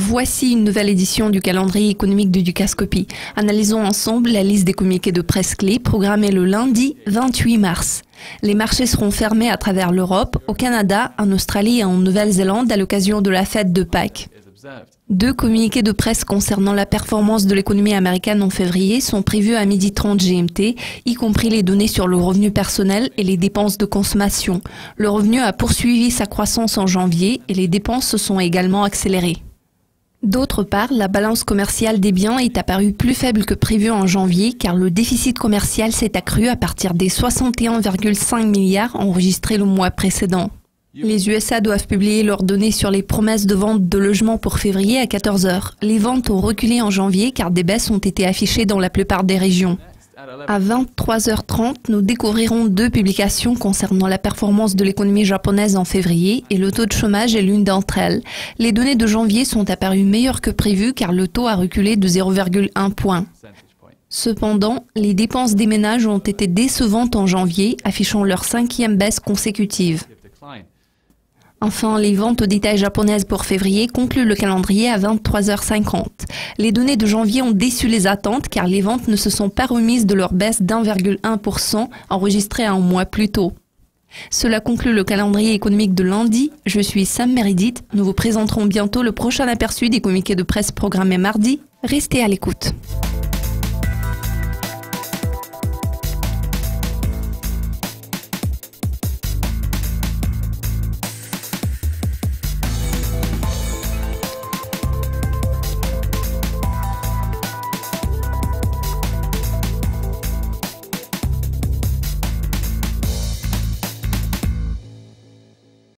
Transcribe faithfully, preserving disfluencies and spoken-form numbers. Voici une nouvelle édition du calendrier économique de Dukascopy. Analysons ensemble la liste des communiqués de presse clés programmés le lundi vingt-huit mars. Les marchés seront fermés à travers l'Europe, au Canada, en Australie et en Nouvelle-Zélande à l'occasion de la fête de Pâques. Deux communiqués de presse concernant la performance de l'économie américaine en février sont prévus à midi trente G M T, y compris les données sur le revenu personnel et les dépenses de consommation. Le revenu a poursuivi sa croissance en janvier et les dépenses se sont également accélérées. D'autre part, la balance commerciale des biens est apparue plus faible que prévu en janvier car le déficit commercial s'est accru à partir des soixante et un virgule cinq milliards enregistrés le mois précédent. Les U S A doivent publier leurs données sur les promesses de vente de logements pour février à quatorze heures. Les ventes ont reculé en janvier car des baisses ont été affichées dans la plupart des régions. À vingt-trois heures trente, nous découvrirons deux publications concernant la performance de l'économie japonaise en février et le taux de chômage est l'une d'entre elles. Les données de janvier sont apparues meilleures que prévues car le taux a reculé de zéro virgule un point. Cependant, les dépenses des ménages ont été décevantes en janvier, affichant leur cinquième baisse consécutive. Enfin, les ventes au détail japonaises pour février concluent le calendrier à vingt-trois heures cinquante. Les données de janvier ont déçu les attentes car les ventes ne se sont pas remises de leur baisse d'un virgule un pour cent enregistrée un mois plus tôt. Cela conclut le calendrier économique de lundi. Je suis Sam Meridith. Nous vous présenterons bientôt le prochain aperçu des communiqués de presse programmés mardi. Restez à l'écoute.